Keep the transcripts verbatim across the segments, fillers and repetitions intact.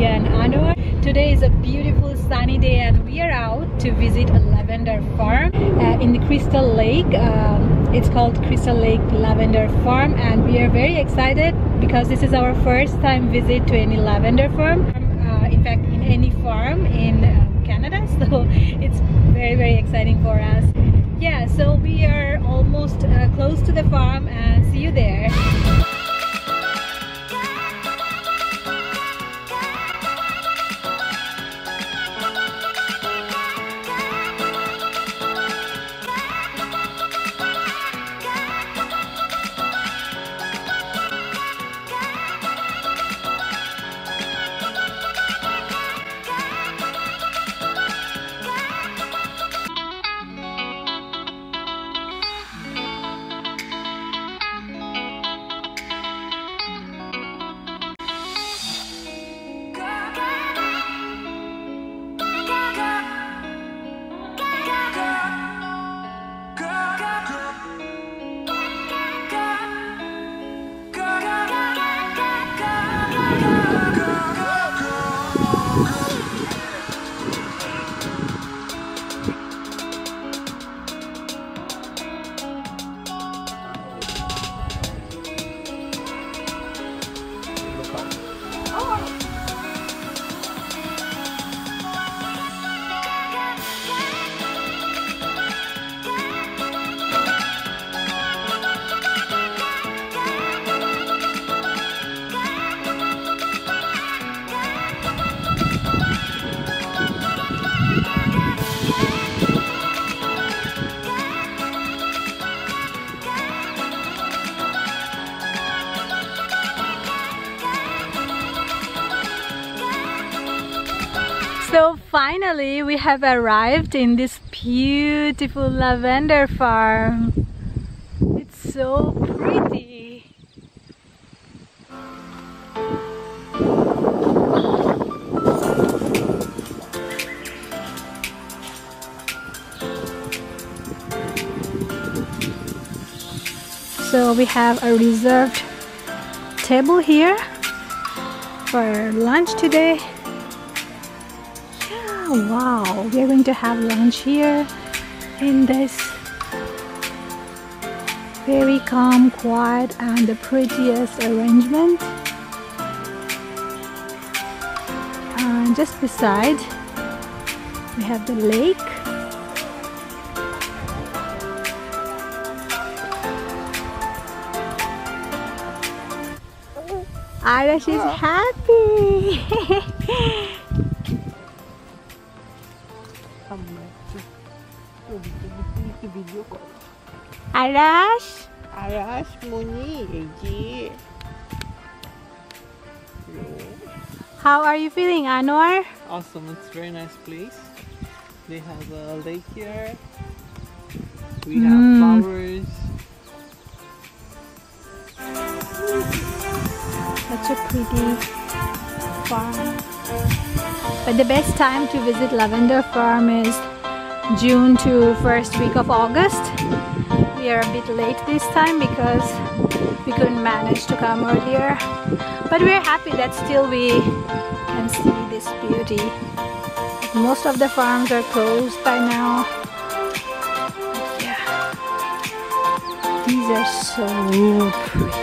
And Anwar. Today is a beautiful sunny day and we are out to visit a lavender farm uh, in the Christel Lake. Um, it's called Christel Lake Lavender Farm and we are very excited because this is our first time visit to any lavender farm. Uh, in fact, in any farm in uh, Canada, so it's very very exciting for us. Yeah, so we are almost uh, close to the farm and see you there. So finally we have arrived in this beautiful lavender farm. It's so pretty. So we have a reserved table here for lunch today. Wow, we are going to have lunch here in this very calm, quiet, and the prettiest arrangement. And just beside, we have the lake. Arash is happy. Arash, Arash, Muni, how are you feeling, Anwar? Awesome, it's a very nice place. They have a lake here. We have mm. flowers. Such a pretty farm. But the best time to visit lavender farm is June to first week of August. We are a bit late this time because we couldn't manage to come earlier, but we're happy that still we can see this beauty. Most of the farms are closed by now. Yeah, these are so pretty.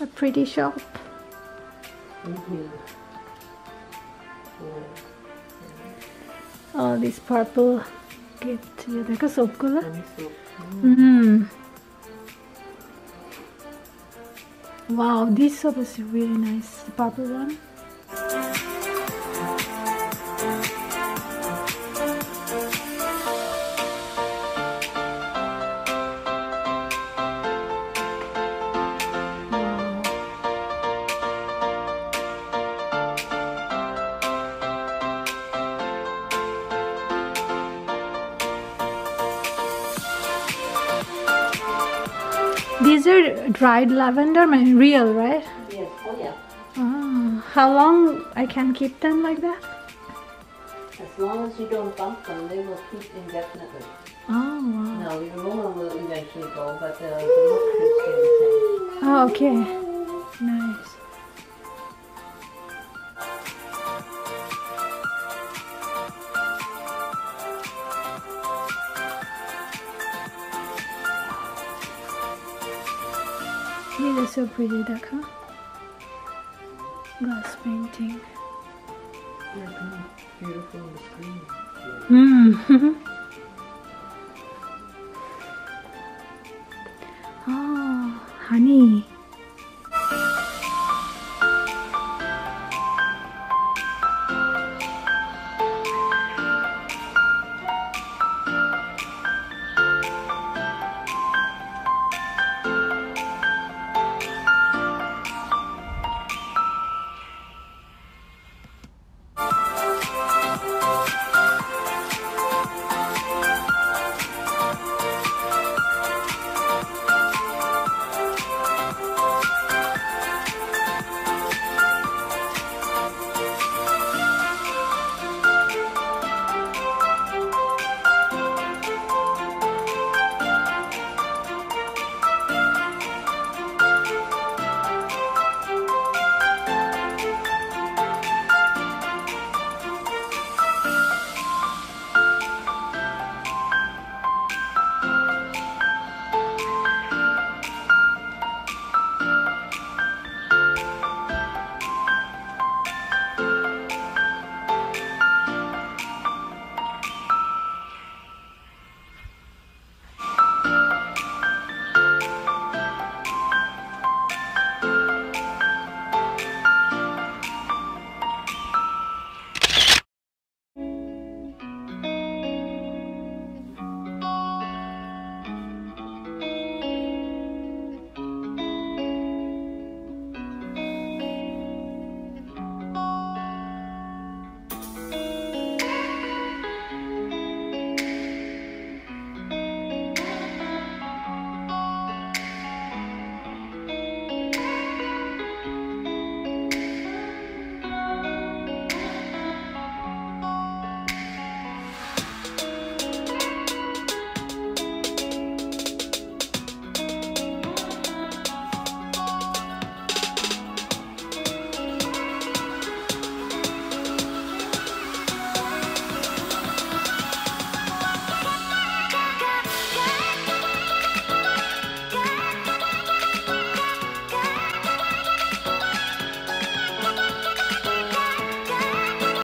a pretty shop. Mm-hmm. Oh, all these purple gifts. Yeah, they're soap color. Mm-hmm. Wow, this soap is really nice, the purple one. These are dried lavender, I mean, real, right? Yes, oh yeah. Oh, how long I can keep them like that? As long as you don't bump them, they will keep indefinitely. Oh wow. No, your aroma will eventually go, but the, the look should stay the same. Oh, okay. Nice. These are so pretty, duck, huh? Glass painting. Yeah, beautiful on the screen. Mm. Oh, honey.